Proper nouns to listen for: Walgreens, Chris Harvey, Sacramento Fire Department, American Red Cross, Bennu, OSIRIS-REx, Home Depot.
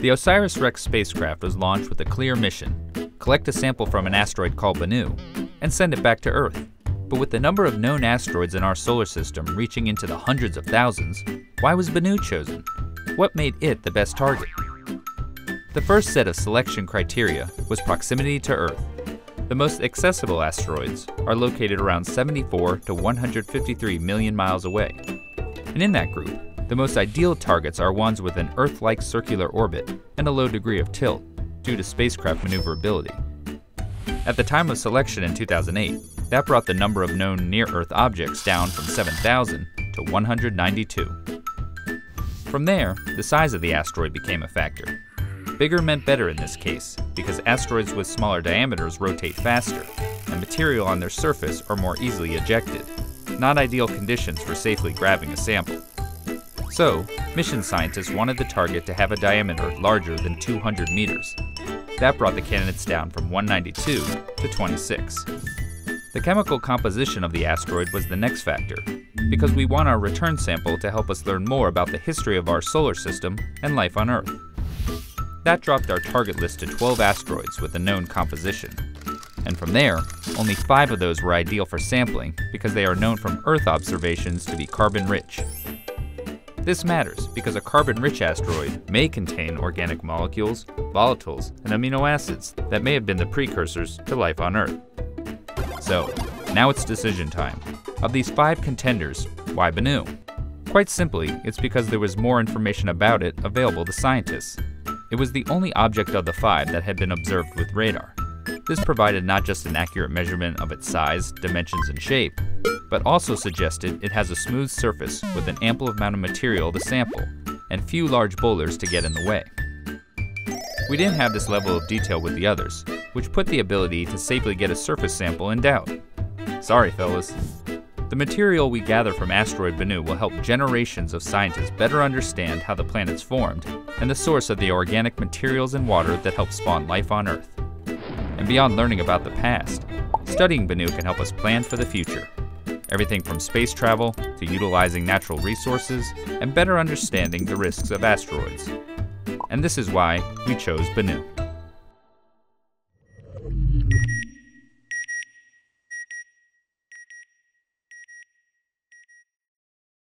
The OSIRIS-REx spacecraft was launched with a clear mission: collect a sample from an asteroid called Bennu and send it back to Earth. But with the number of known asteroids in our solar system reaching into the hundreds of thousands, why was Bennu chosen? What made it the best target? The first set of selection criteria was proximity to Earth. The most accessible asteroids are located around 74 to 153 million miles away. And in that group, the most ideal targets are ones with an Earth-like circular orbit and a low degree of tilt due to spacecraft maneuverability. At the time of selection in 2008, that brought the number of known near-Earth objects down from 7,000 to 192. From there, the size of the asteroid became a factor. Bigger meant better in this case, because asteroids with smaller diameters rotate faster, and material on their surface are more easily ejected, not ideal conditions for safely grabbing a sample. So, mission scientists wanted the target to have a diameter larger than 200 meters. That brought the candidates down from 192 to 26. The chemical composition of the asteroid was the next factor, because we want our return sample to help us learn more about the history of our solar system and life on Earth. That dropped our target list to 12 asteroids with a known composition. And from there, only 5 of those were ideal for sampling because they are known from Earth observations to be carbon-rich. This matters because a carbon-rich asteroid may contain organic molecules, volatiles, and amino acids that may have been the precursors to life on Earth. So, now it's decision time. Of these 5 contenders, why Bennu? Quite simply, it's because there was more information about it available to scientists. It was the only object of the 5 that had been observed with radar. This provided not just an accurate measurement of its size, dimensions, and shape, but also suggested it has a smooth surface with an ample amount of material to sample, and few large boulders to get in the way. We didn't have this level of detail with the others, which put the ability to safely get a surface sample in doubt. Sorry, fellas. The material we gather from asteroid Bennu will help generations of scientists better understand how the planet's formed and the source of the organic materials and water that help spawn life on Earth. And beyond learning about the past, studying Bennu can help us plan for the future. Everything from space travel to utilizing natural resources and better understanding the risks of asteroids. And this is why we chose Bennu.